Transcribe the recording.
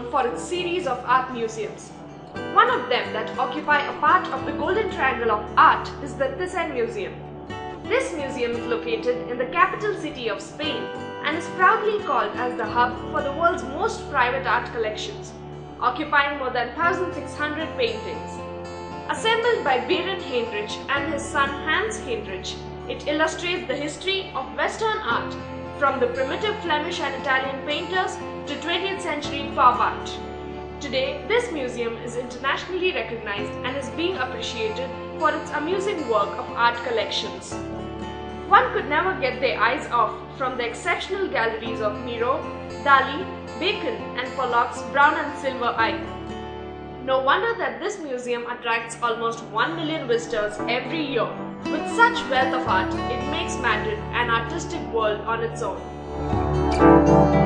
known for its series of art museums. One of them that occupy a part of the Golden Triangle of Art is the Thyssen-Bornemisza. This museum is located in the capital city of Spain and is proudly called as the hub for the world's most private art collections, occupying more than 1,600 paintings. Assembled by Baron Heinrich and his son Hans Heinrich, it illustrates the history of Western art from the primitive Flemish and Italian painters to 20th century pop art. Today, this museum is internationally recognized and is being appreciated for its amusing work of art collections. One could never get their eyes off from the exceptional galleries of Miro, Dali, Bacon and Pollock's Brown and Silver Eye. No wonder that this museum attracts almost 1 million visitors every year. With such wealth of art, it makes Madrid an artistic world on its own.